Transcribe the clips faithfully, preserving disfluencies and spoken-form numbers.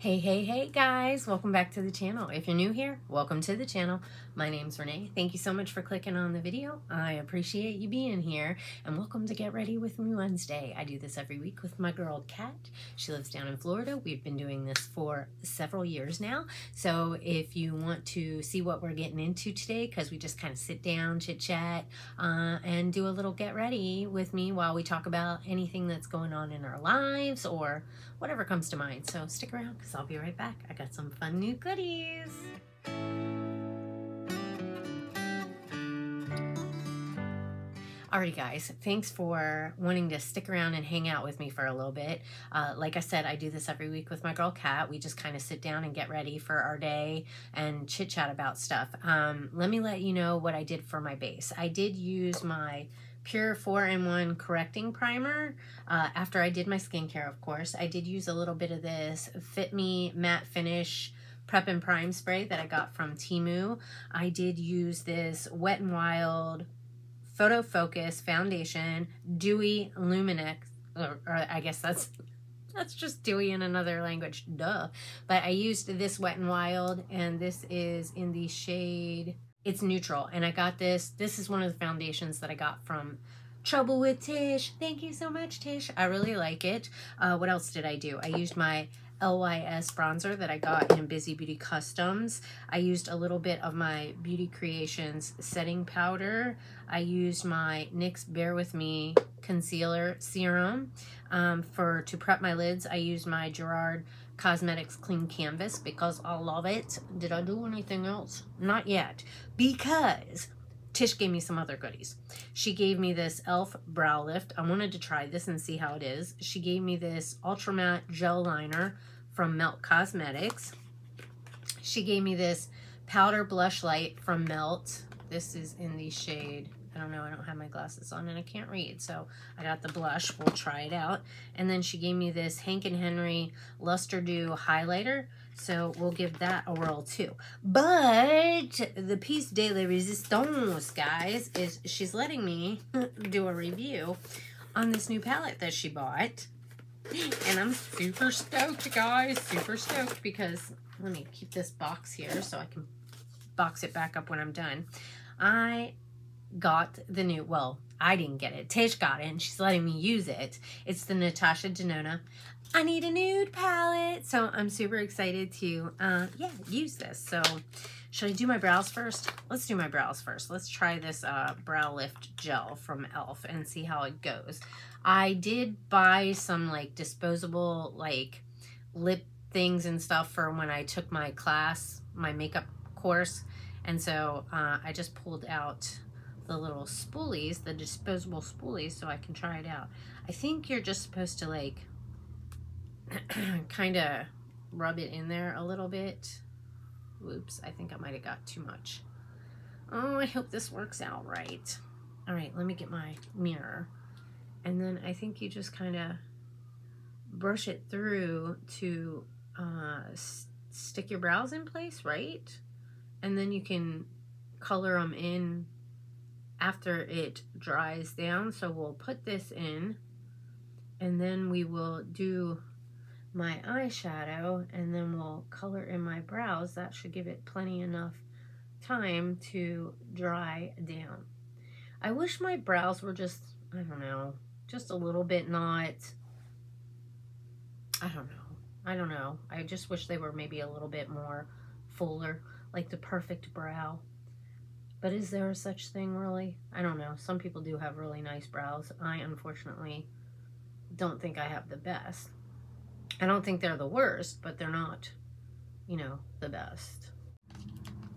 Hey, hey, hey guys, welcome back to the channel. If you're new here, welcome to the channel. My name's Renee. Thank you so much for clicking on the video. I appreciate you being here and welcome to Get Ready With Me Wednesday. I do this every week with my girl Kat. She lives down in Florida. We've been doing this for several years now. So if you want to see what we're getting into today, because we just kind of sit down, chit chat, uh, and do a little get ready with me while we talk about anything that's going on in our lives or whatever comes to mind. So stick around, because I'll be right back. I got some fun new goodies. Alrighty guys, thanks for wanting to stick around and hang out with me for a little bit. Uh, like I said, I do this every week with my girl Kat. We just kind of sit down and get ready for our day and chit chat about stuff. Um, let me let you know what I did for my base. I did use my Pure four in one Correcting Primer. Uh, after I did my skincare, of course, I did use a little bit of this Fit Me Matte Finish Prep and Prime Spray that I got from Temu. I did use this Wet n Wild Photo Focus Foundation Dewy Luminex, or, or I guess that's that's just dewy in another language, duh. But I used this Wet n Wild, and this is in the shade... It's neutral, and I got this. This is one of the foundations that I got from Trouble with Tish. Thank you so much, Tish. I really like it. Uh, what else did I do? I used my L Y S bronzer that I got in Busy Beauty Customs. I used a little bit of my Beauty Creations setting powder. I used my NYX Bear With Me concealer serum. Um, for to prep my lids, I used my Gerard Cosmetics Clean Canvas because I love it. Did I do anything else? Not yet, because Tish gave me some other goodies. She gave me this e l f brow lift. I wanted to try this and see how it is. She gave me this Ultra Matte Gel Liner from Milk Cosmetics. She gave me this Powder Blush Light from Melt. This is in the shade... I don't know, I don't have my glasses on and I can't read, so I got the blush. We'll try it out. And then she gave me this Hank and Henry Luster Dew highlighter, so we'll give that a whirl too. But the piece de la resistance, guys, is she's letting me do a review on this new palette that she bought. And I'm super stoked, guys, super stoked, because let me keep this box here so I can box it back up when I'm done. I... got the new, well, I didn't get it. Tish got it and she's letting me use it. It's the Natasha Denona I Need a Nude palette. So I'm super excited to, uh, yeah, use this. So should I do my brows first? Let's do my brows first. Let's try this uh, Brow Lift Gel from e l f and see how it goes. I did buy some like disposable like lip things and stuff for when I took my class, my makeup course. And so uh, I just pulled out the little spoolies, the disposable spoolies, so I can try it out. I think you're just supposed to like kind of rub it in there a little bit. Whoops, I think I might have got too much. Oh, I hope this works out right. All right, let me get my mirror. And then I think you just kind of brush it through to uh, stick your brows in place, right? And then you can color them in after it dries down. So we'll put this in and then we will do my eyeshadow and then we'll color in my brows. That should give it plenty enough time to dry down. I wish my brows were just, I don't know, just a little bit not, I don't know. I don't know. I just wish they were maybe a little bit more fuller, like the perfect brow. But is there a such thing, really? I don't know. Some people do have really nice brows. I, unfortunately, don't think I have the best. I don't think they're the worst, but they're not, you know, the best.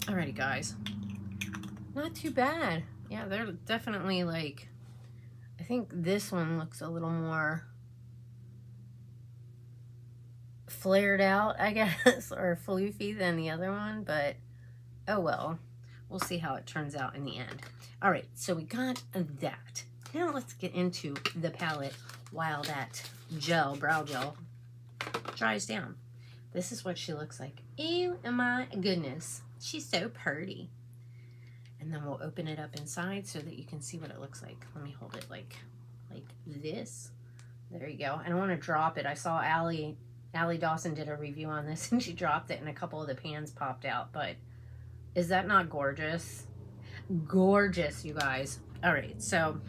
Alrighty, guys. Not too bad. Yeah, they're definitely, like, I think this one looks a little more flared out, I guess, or floofy than the other one, but oh well. We'll see how it turns out in the end. All right, so we got that. Now let's get into the palette while that gel, brow gel, dries down. This is what she looks like. Ew, my goodness. She's so pretty. And then we'll open it up inside so that you can see what it looks like. Let me hold it like, like this. There you go. I don't want to drop it. I saw Allie Allie Dawson did a review on this and she dropped it and a couple of the pans popped out, but is that not gorgeous? Gorgeous, you guys. All right, so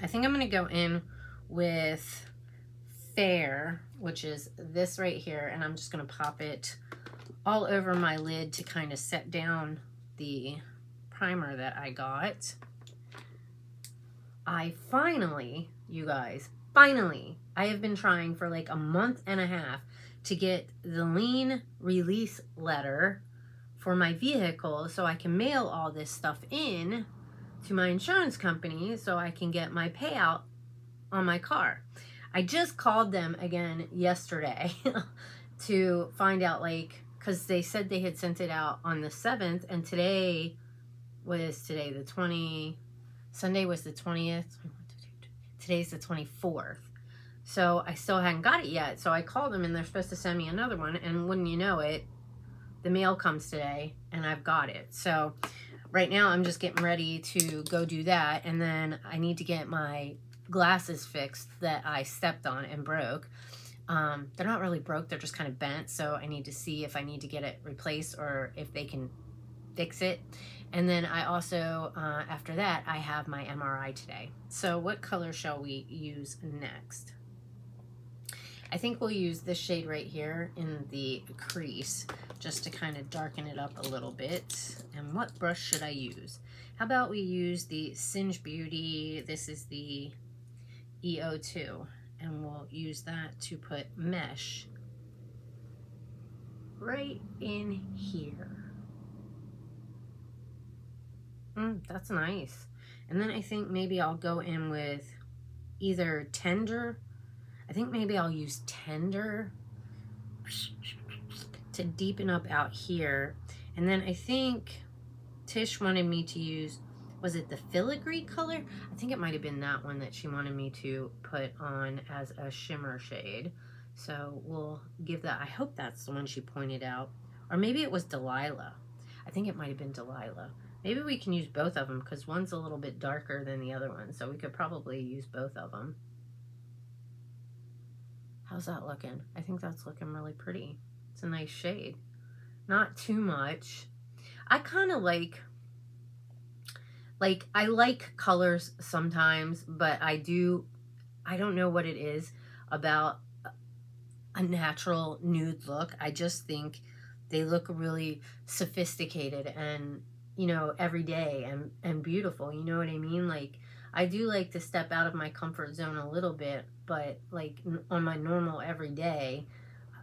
I think I'm gonna go in with Fair, which is this right here, and I'm just gonna pop it all over my lid to kind of set down the primer that I got. I finally, you guys, finally, I have been trying for like a month and a half to get the lien release letter for my vehicle so I can mail all this stuff in to my insurance company so I can get my payout on my car. I just called them again yesterday to find out, like, because they said they had sent it out on the seventh, and today was today, the twentieth, Sunday was the twentieth, today's the twenty-fourth. So I still hadn't got it yet. So I called them and they're supposed to send me another one. And wouldn't you know it, the mail comes today and I've got it. So right now I'm just getting ready to go do that. And then I need to get my glasses fixed that I stepped on and broke. Um, they're not really broke. They're just kind of bent. So I need to see if I need to get it replaced or if they can fix it. And then I also, uh, after that, I have my M R I today. So what color shall we use next? I think we'll use this shade right here in the crease just to kind of darken it up a little bit. And what brush should I use? How about we use the Syngebeauty, this is the E O two, and we'll use that to put mesh right in here. Mm, that's nice. And then I think maybe I'll go in with either Tender, I think maybe I'll use Tender to deepen up out here. And then I think Tish wanted me to use, was it the filigree color? I think it might have been that one that she wanted me to put on as a shimmer shade. So we'll give that, I hope that's the one she pointed out. Or maybe it was Delilah. I think it might have been Delilah. Maybe we can use both of them because one's a little bit darker than the other one. So we could probably use both of them. How's that looking? I think that's looking really pretty. It's a nice shade. Not too much. I kind of like, like, I like colors sometimes, but I do, I don't know what it is about a natural nude look. I just think they look really sophisticated and, you know, everyday and, and beautiful. You know what I mean? Like, I do like to step out of my comfort zone a little bit, but like on my normal everyday,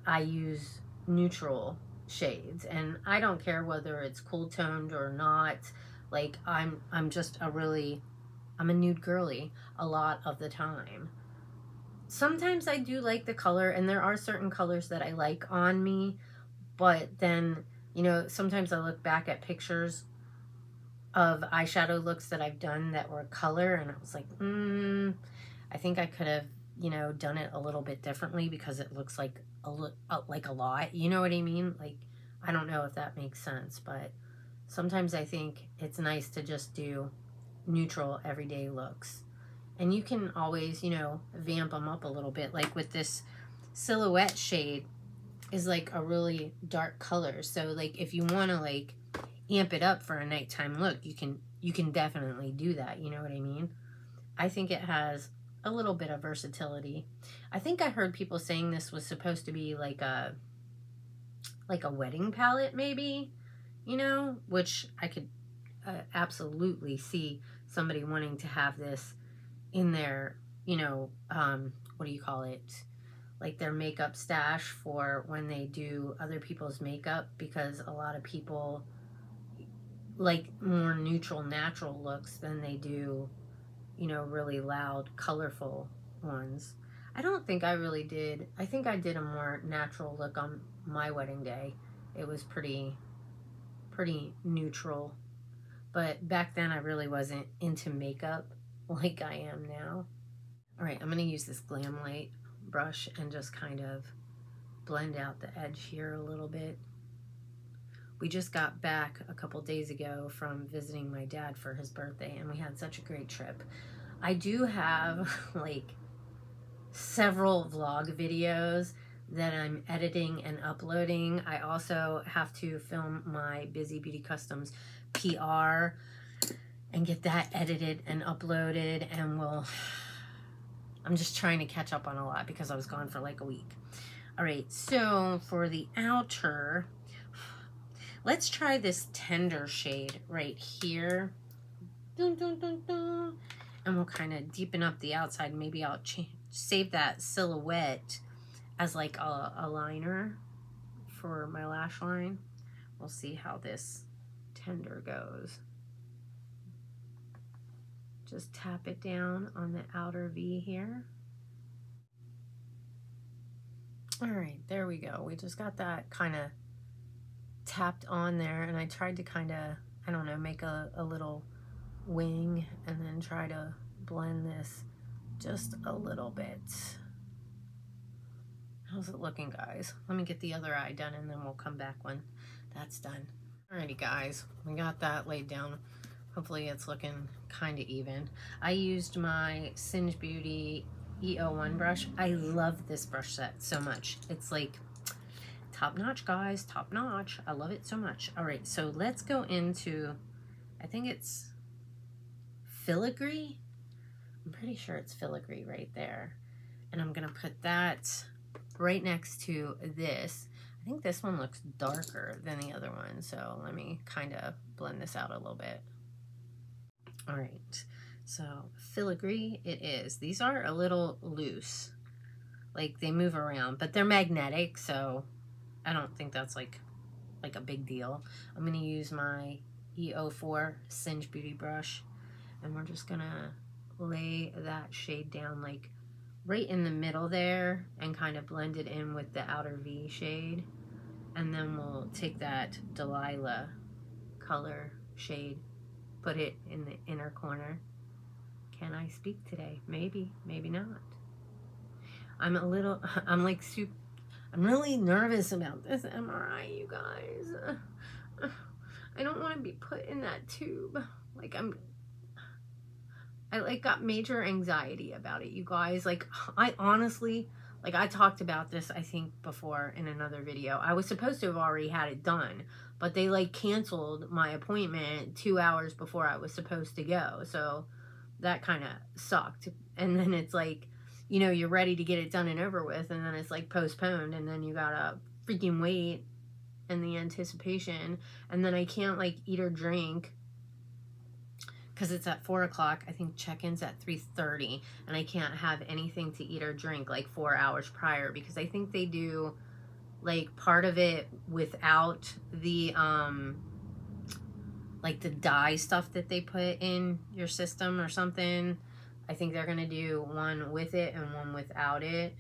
I use neutral shades and I don't care whether it's cool toned or not. Like I'm I'm just a really I'm a nude girly a lot of the time. Sometimes I do like the color and there are certain colors that I like on me, but then, you know, sometimes I look back at pictures of eyeshadow looks that I've done that were color and I was like, mm, I think I could have, you know, done it a little bit differently because it looks like a look like a lot, you know what I mean? Like, I don't know if that makes sense, but sometimes I think it's nice to just do neutral everyday looks. And you can always, you know, vamp them up a little bit. Like with this Silhouette shade is like a really dark color. So like if you want to like amp it up for a nighttime look, you can you can definitely do that, you know what I mean? I think it has a little bit of versatility. I think I heard people saying this was supposed to be like a like a wedding palette maybe, you know, which I could uh, absolutely see somebody wanting to have this in their, you know, um, what do you call it? Like their makeup stash for when they do other people's makeup, because a lot of people like more neutral, natural looks than they do, you know, really loud, colorful ones. I don't think I really did. I think I did a more natural look on my wedding day. It was pretty, pretty neutral. But back then I really wasn't into makeup like I am now. All right, I'm gonna use this Glamlite brush and just kind of blend out the edge here a little bit. We just got back a couple days ago from visiting my dad for his birthday and we had such a great trip. I do have like several vlog videos that I'm editing and uploading. I also have to film my Busy Beauty Customs P R and get that edited and uploaded, and we'll, I'm just trying to catch up on a lot because I was gone for like a week. All right, so for the outer, let's try this Tender shade right here. Dun, dun, dun, dun. And we'll kind of deepen up the outside. Maybe I'll change, save that silhouette as like a, a liner for my lash line. We'll see how this Tender goes. Just tap it down on the outer V here. All right, there we go. We just got that kind of tapped on there, and I tried to kind of, I don't know, make a, a little wing and then try to blend this just a little bit. How's it looking, guys? Let me get the other eye done and then we'll come back when that's done. Alrighty, guys, we got that laid down. Hopefully it's looking kind of even. I used my Syngebeauty E oh one brush. I love this brush set so much. It's like top notch, guys, top notch. I love it so much. All right, so let's go into, I think it's filigree. I'm pretty sure it's filigree right there. And I'm gonna put that right next to this. I think this one looks darker than the other one. So let me kind of blend this out a little bit. All right, so filigree it is. These are a little loose, like they move around, but they're magnetic, so I don't think that's like like a big deal. I'm gonna use my E oh four Syngebeauty brush, and we're just gonna lay that shade down like right in the middle there and kind of blend it in with the outer V shade. And then we'll take that Delilah color shade, put it in the inner corner. Can I speak today? Maybe, maybe not. I'm a little, I'm like super, I'm really nervous about this M R I, you guys. Uh, I don't want to be put in that tube. Like I'm, I like got major anxiety about it, you guys. Like I honestly, like I talked about this, I think before in another video. I was supposed to have already had it done, but they like canceled my appointment two hours before I was supposed to go. So that kind of sucked. And then it's like, you know, you're ready to get it done and over with, and then it's like postponed, and then you gotta freaking wait in the anticipation. And then I can't like eat or drink because it's at four o'clock. I think check-in's at three thirty, and I can't have anything to eat or drink like four hours prior, because I think they do like part of it without the, um, like the dye stuff that they put in your system or something. I think they're gonna do one with it and one without it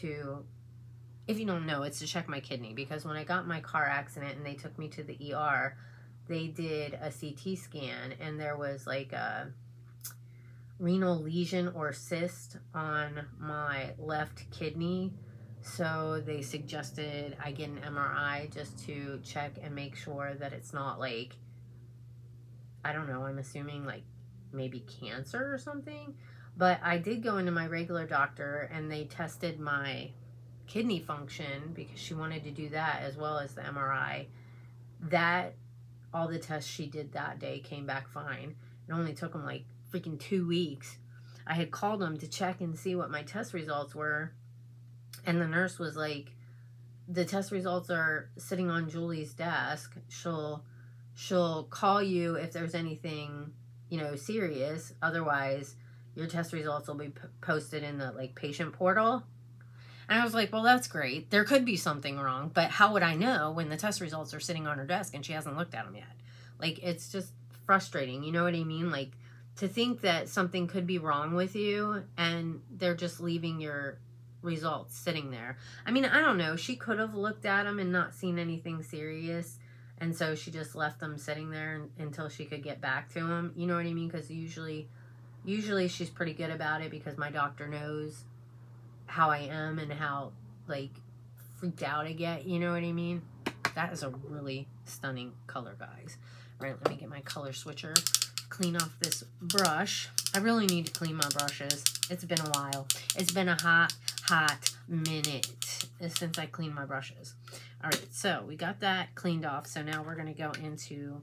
to, if you don't know, it's to check my kidney, because when I got my car accident and they took me to the E R, they did a C T scan and there was like a renal lesion or cyst on my left kidney. So they suggested I get an M R I just to check and make sure that it's not like, I don't know, I'm assuming like maybe cancer or something. But I did go into my regular doctor and they tested my kidney function because she wanted to do that as well as the M R I. That, all the tests she did that day came back fine. It only took them like freaking two weeks. I had called them to check and see what my test results were. And the nurse was like, the test results are sitting on Julie's desk. She'll, she'll call you if there's anything, you know, serious. Otherwise, your test results will be p posted in the, like, patient portal. And I was like, well, that's great. There could be something wrong, but how would I know when the test results are sitting on her desk and she hasn't looked at them yet? Like, it's just frustrating. You know what I mean? Like, to think that something could be wrong with you and they're just leaving your results sitting there. I mean, I don't know. She could have looked at them and not seen anything serious, and so she just left them sitting there until she could get back to them. You know what I mean? Because usually, usually she's pretty good about it, because my doctor knows how I am and how like freaked out I get. You know what I mean? That is a really stunning color, guys. All right, let me get my color switcher clean off this brush. I really need to clean my brushes. It's been a while. It's been a hot, hot minute since I cleaned my brushes. All right, so we got that cleaned off. So now we're going to go into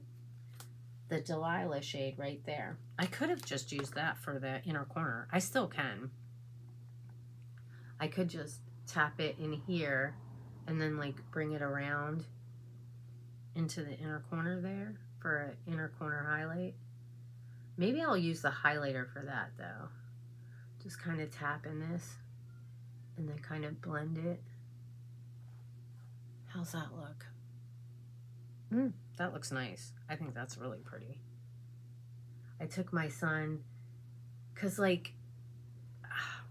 the Delilah shade right there. I could have just used that for the inner corner. I still can. I could just tap it in here and then like bring it around into the inner corner there for an inner corner highlight. Maybe I'll use the highlighter for that though. Just kind of tap in this and then kind of blend it. How's that look? Mm, that looks nice. I think that's really pretty. I took my son, cause like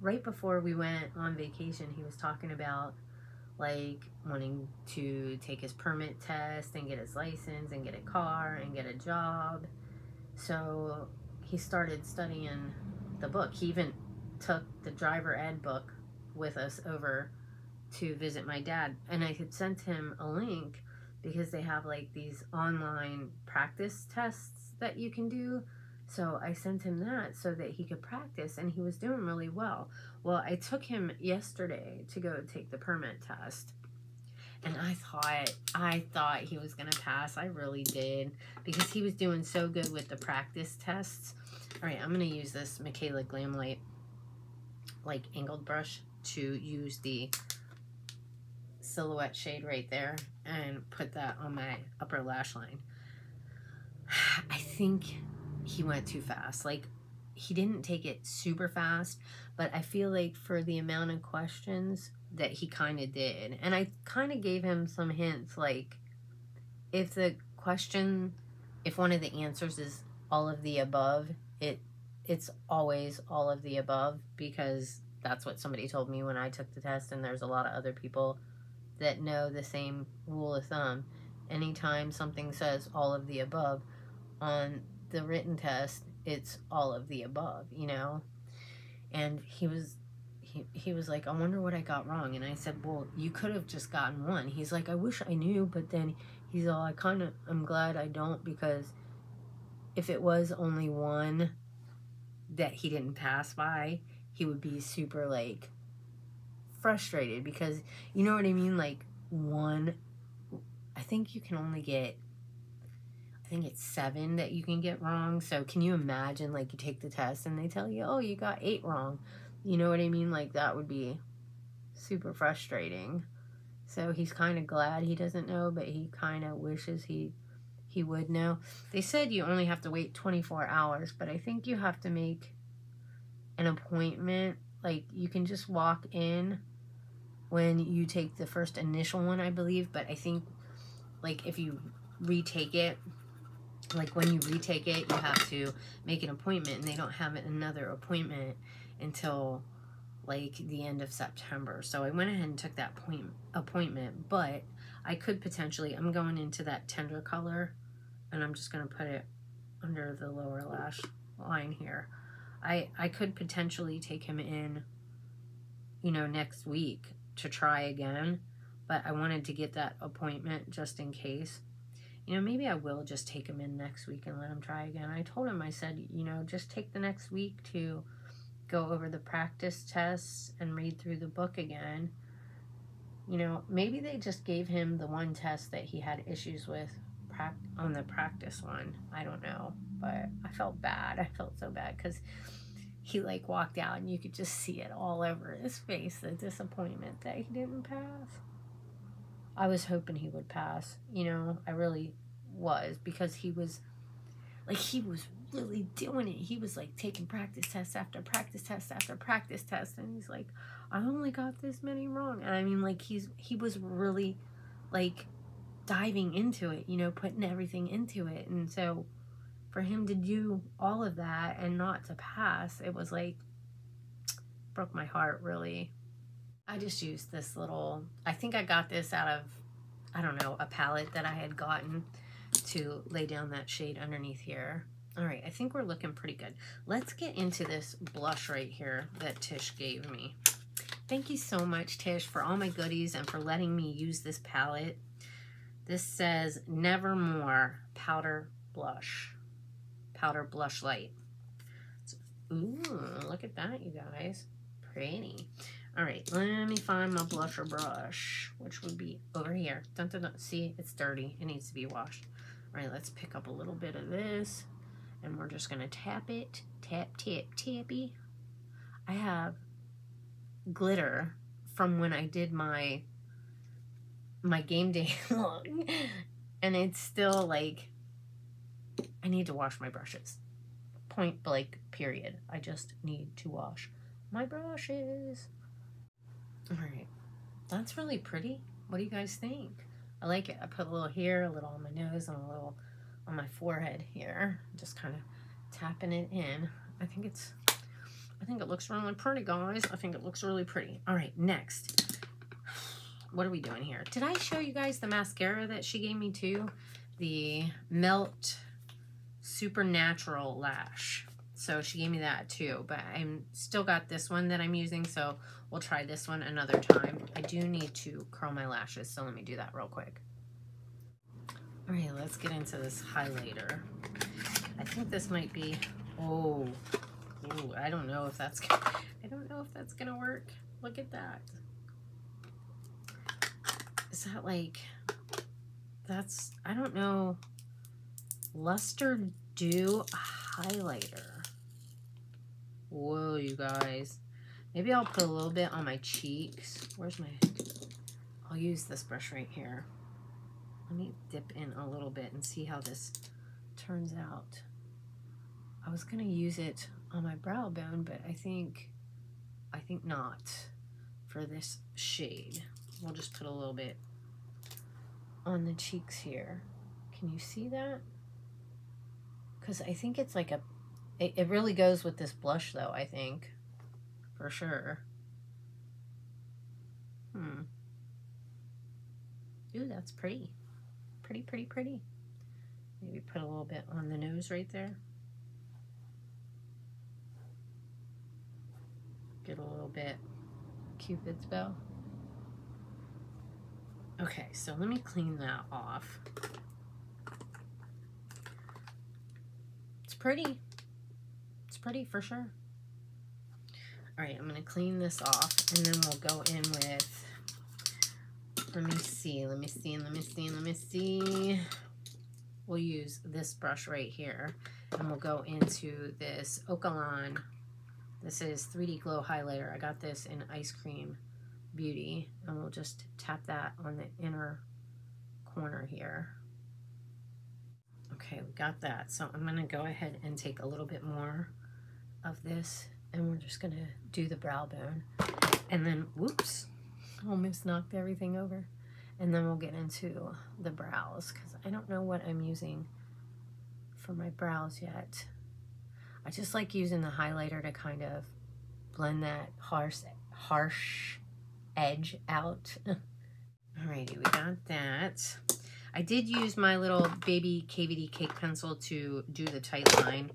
right before we went on vacation, he was talking about like wanting to take his permit test and get his license and get a car and get a job. So he started studying the book. He even took the driver ed book with us over to visit my dad. And I had sent him a link because they have like these online practice tests that you can do. So I sent him that so that he could practice, and he was doing really well. Well, I took him yesterday to go take the permit test, and I thought I thought he was gonna pass. I really did, because he was doing so good with the practice tests. All right, I'm gonna use this Michaela Glamlite like angled brush to use the silhouette shade right there and put that on my upper lash line. I think he went too fast. Like, he didn't take it super fast, but I feel like for the amount of questions that he kind of did, and I kind of gave him some hints, like if the question, if one of the answers is all of the above, it it's always all of the above, because that's what somebody told me when I took the test, and there's a lot of other people that know the same rule of thumb. Anytime something says all of the above on the written test, it's all of the above, you know? And he was, he, he was like, I wonder what I got wrong. And I said, well, you could have just gotten one. He's like, I wish I knew, but then he's all, I kind of, I'm glad I don't, because if it was only one that he didn't pass by, he would be super like frustrated, because you know what I mean? Like one, I think you can only get, I think it's seven that you can get wrong. So can you imagine, like, you take the test and they tell you, oh, you got eight wrong? You know what I mean? Like, that would be super frustrating. So he's kind of glad he doesn't know, but he kind of wishes he he would know. They said you only have to wait twenty-four hours, but I think you have to make an appointment. Like, you can just walk in when you take the first initial one, I believe, but I think, like, if you retake it, like when you retake it, you have to make an appointment, and they don't have another appointment until like the end of September. So I went ahead and took that point appointment, but I could potentially, I'm going into that tender color, and I'm just going to put it under the lower lash line here. I, I could potentially take him in, you know, next week to try again, but I wanted to get that appointment just in case. You know, maybe I will just take him in next week and let him try again. I told him, I said, you know, just take the next week to go over the practice tests and read through the book again. You know, maybe they just gave him the one test that he had issues with on the practice one. I don't know, but I felt bad. I felt so bad because he, like, walked out and you could just see it all over his face, the disappointment that he didn't pass. I was hoping he would pass, you know, I really was, because he was, like, he was really doing it. He was, like, taking practice tests after practice test after practice test, and he's like, I only got this many wrong. And I mean, like, he's, he was really, like, diving into it, you know, putting everything into it. And so for him to do all of that and not to pass, it was, like, broke my heart, really. I just used this little, I think I got this out of, I don't know, a palette that I had gotten to lay down that shade underneath here. All right, I think we're looking pretty good. Let's get into this blush right here that Tish gave me. Thank you so much, Tish, for all my goodies and for letting me use this palette. This says Nevermore Powder Blush. powder blush light. Ooh, look at that, you guys. Pretty. All right, let me find my blusher brush, which would be over here. Dun, dun, dun. See, it's dirty. It needs to be washed. All right, let's pick up a little bit of this, and we're just going to tap it. Tap, tap, tappy. I have glitter from when I did my my game day look, and it's still like, I need to wash my brushes. Point blank, period. I just need to wash my brushes. All right, that's really pretty. What do you guys think? I like it. I put a little here, a little on my nose, and a little on my forehead here. Just kind of tapping it in. I think it's, I think it looks really pretty, guys. I think it looks really pretty. All right, next. What are we doing here? Did I show you guys the mascara that she gave me too? The Melt Supernatural Lash. So she gave me that too, but I'm still got this one that I'm using, so we'll try this one another time. I do need to curl my lashes, so let me do that real quick. All right, let's get into this highlighter. I think this might be, oh, ooh, I don't know if that's, I don't know if that's gonna work. Look at that. Is that like, that's, I don't know, Luster Dew highlighter. Whoa, you guys. Maybe I'll put a little bit on my cheeks. Where's my... I'll use this brush right here. Let me dip in a little bit and see how this turns out. I was going to use it on my brow bone, but I think... I think not for this shade. We'll just put a little bit on the cheeks here. Can you see that? Because I think it's like a... It, it really goes with this blush, though, I think. For sure. Hmm. Ooh, that's pretty. Pretty, pretty, pretty. Maybe put a little bit on the nose right there. Get a little bit Cupid's bow. Okay, so let me clean that off. It's pretty. Pretty for sure. All right, I'm gonna clean this off, and then we'll go in with. Let me see. Let me see. Let me see. Let me see. We'll use this brush right here, and we'll go into this Okalon. This is three D Glow highlighter. I got this in Eyescream Beauty, and we'll just tap that on the inner corner here. Okay, we got that. So I'm gonna go ahead and take a little bit more of this, and we're just gonna do the brow bone, and then whoops, almost knocked everything over, and then we'll get into the brows, because I don't know what I'm using for my brows yet. I just like using the highlighter to kind of blend that harsh harsh edge out. Alrighty, we got that. I did use my little baby K V D cake pencil to do the tight line.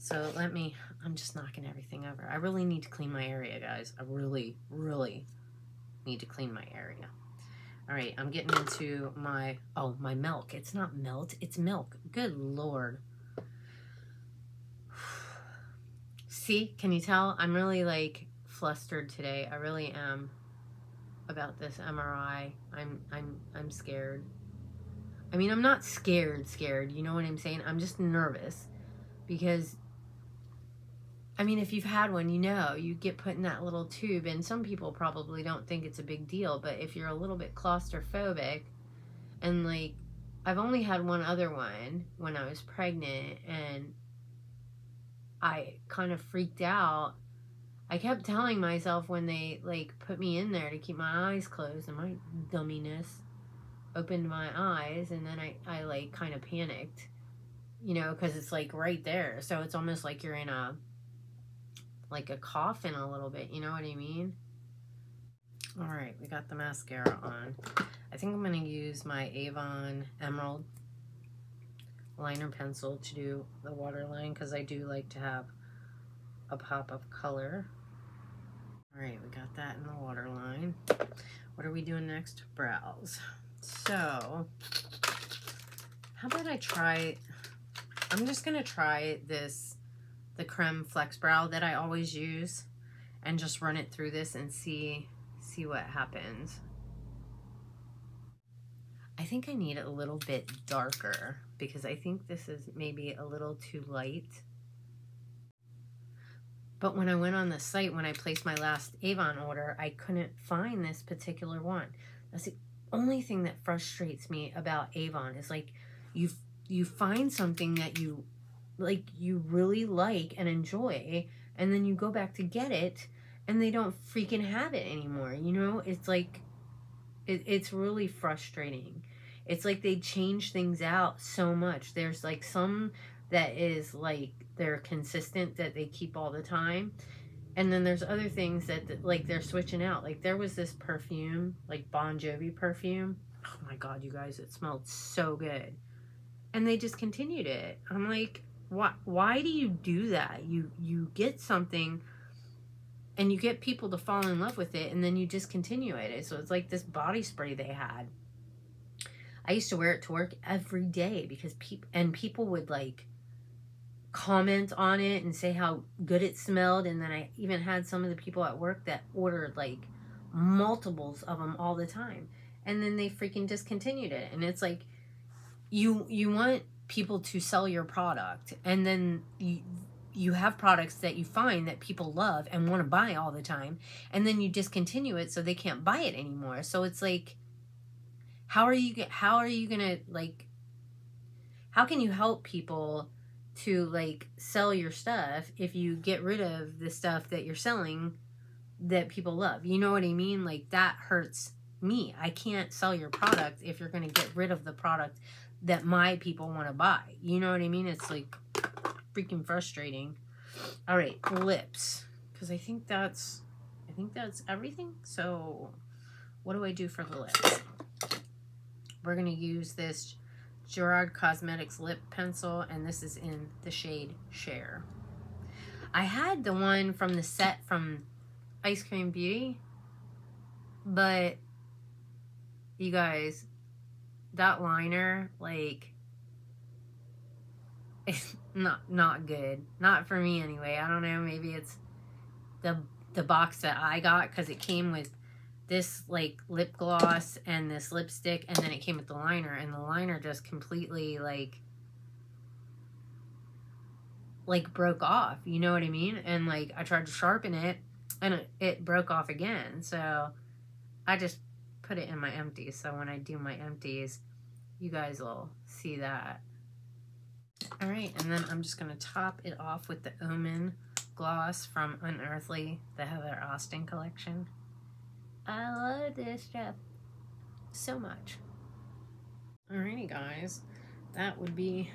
So let me, I'm just knocking everything over. I really need to clean my area, guys. I really, really need to clean my area. All right, I'm getting into my, oh, my milk. It's not melt, it's milk. Good Lord. See, can you tell? I'm really like flustered today. I really am about this M R I. I'm, I'm, I'm scared. I mean, I'm not scared, scared. You know what I'm saying? I'm just nervous because, I mean, if you've had one, you know, you get put in that little tube, and some people probably don't think it's a big deal, but if you're a little bit claustrophobic, and like, I've only had one other one when I was pregnant, and I kind of freaked out. I kept telling myself when they like put me in there to keep my eyes closed, and my dumminess opened my eyes, and then I, I like kind of panicked, you know, because it's like right there. So it's almost like you're in a, like a coffin a little bit, you know what I mean? All right, we got the mascara on. I think I'm going to use my Avon Emerald liner pencil to do the waterline, because I do like to have a pop of color. All right, we got that in the waterline. What are we doing next? Brows. So, how about I try I'm just going to try this, the Creme Flex Brow that I always use, and just run it through this and see, see what happens. I think I need it a little bit darker because I think this is maybe a little too light. But when I went on the site, when I placed my last Avon order, I couldn't find this particular one. That's the only thing that frustrates me about Avon is like you you find something that you like you really like and enjoy, and then you go back to get it and they don't freaking have it anymore. You know, it's like it, it's really frustrating. It's like they change things out so much. There's like some that is like they're consistent that they keep all the time, and then there's other things that like they're switching out. Like there was this perfume, like Bon Jovi perfume, oh my god you guys, it smelled so good, and they just continued it. I'm like, why why do you do that? You you get something and you get people to fall in love with it, and then you just continue it. So it's like this body spray they had, I used to wear it to work every day because people and people would like comment on it and say how good it smelled. And then I even had some of the people at work that ordered like multiples of them all the time, and then they freaking discontinued it. And it's like you you want people to sell your product, and then you you have products that you find that people love and want to buy all the time, and then you discontinue it so they can't buy it anymore. So it's like, how are you how are you gonna like how can you help people to like sell your stuff if you get rid of the stuff that you're selling that people love? You know what I mean? Like that hurts me. I can't sell your product if you're gonna get rid of the product that my people want to buy. You know what I mean? It's like freaking frustrating. All right, lips, because I think that's I think that's everything. So what do I do for the lips? We're gonna use this Gerard Cosmetics lip pencil, and this is in the shade Share. I had the one from the set from Eyescream Beauty, but you guys, that liner, like, it's not not good. Not for me anyway. I don't know, maybe it's the the box that I got, because it came with this like lip gloss and this lipstick, and then it came with the liner, and the liner just completely like like broke off, you know what I mean? And like I tried to sharpen it and it, it broke off again, so I just put it in my empties. So when I do my empties, you guys will see that. All right, and then I'm just gonna top it off with the Omen gloss from Unearthly, the Heather Austin collection. I love this stuff so much. Alrighty guys, that would be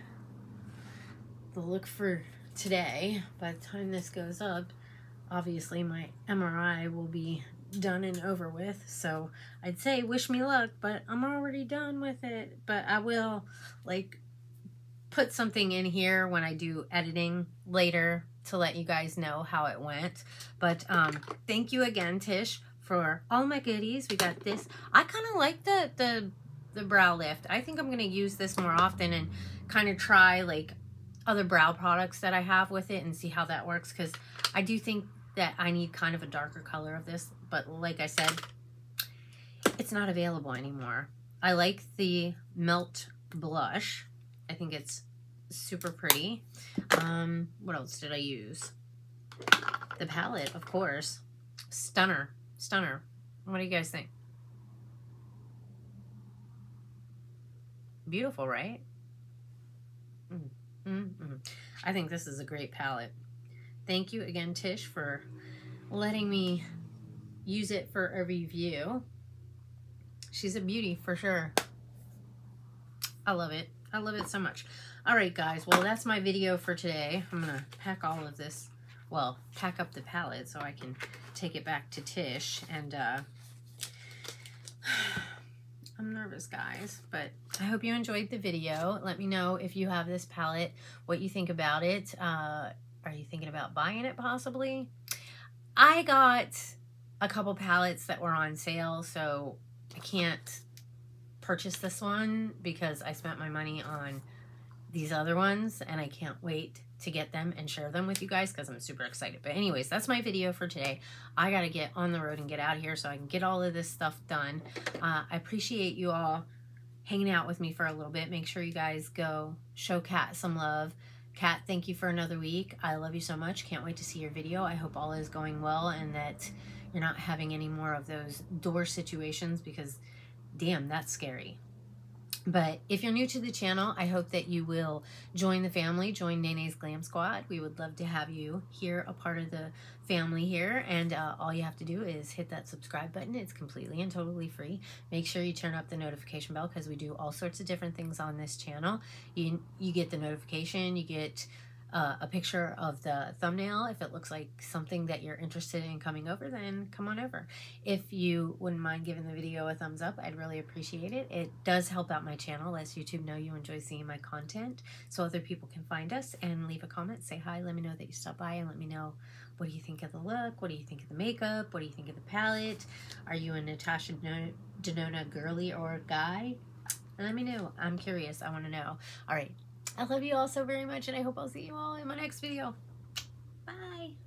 the look for today. By the time this goes up, obviously my M R I will be done and over with, so I'd say wish me luck, but I'm already done with it. But I will like put something in here when I do editing later to let you guys know how it went. But um, thank you again, Tish, for all my goodies. We got this. I kind of like the, the the brow lift. I think I'm going to use this more often and kind of try like other brow products that I have with it and see how that works, because I do think that I need kind of a darker color of this, but like I said, it's not available anymore. I like the Melt blush. I think it's super pretty. Um, what else did I use? The palette, of course. Stunner. Stunner. What do you guys think? Beautiful, right? Mm, mm, mm. I think this is a great palette. Thank you again, Tish, for letting me use it for a review. She's a beauty for sure. I love it. I love it so much. All right, guys. Well, that's my video for today. I'm going to pack all of this. Well, pack up the palette so I can take it back to Tish. And uh, I'm nervous, guys, but I hope you enjoyed the video. Let me know if you have this palette, what you think about it. Uh, are you thinking about buying it possibly? I got a couple palettes that were on sale, so I can't purchase this one because I spent my money on these other ones, and I can't wait to get them and share them with you guys because I'm super excited. But anyways, that's my video for today. I got to get on the road and get out of here so I can get all of this stuff done. Uh, I appreciate you all hanging out with me for a little bit. Make sure you guys go show Kat some love. Kat, thank you for another week. I love you so much. Can't wait to see your video. I hope all is going well and that you're not having any more of those door situations because, damn, that's scary. But if you're new to the channel, I hope that you will join the family, join Nene's Glam Squad. We would love to have you here, a part of the family here. And uh, all you have to do is hit that subscribe button. It's completely and totally free. Make sure you turn up the notification bell because we do all sorts of different things on this channel. You, you get the notification, you get uh, a picture of the thumbnail. If it looks like something that you're interested in coming over, then come on over. If you wouldn't mind giving the video a thumbs up, I'd really appreciate it. It does help out my channel, lets YouTube know you enjoy seeing my content so other people can find us, and leave a comment, say hi, let me know that you stopped by, and let me know what do you think of the look, what do you think of the makeup, what do you think of the palette, are you a Natasha Denona girly or guy? Let me know, I'm curious, I want to know. All right. I love you all so very much, and I hope I'll see you all in my next video. Bye.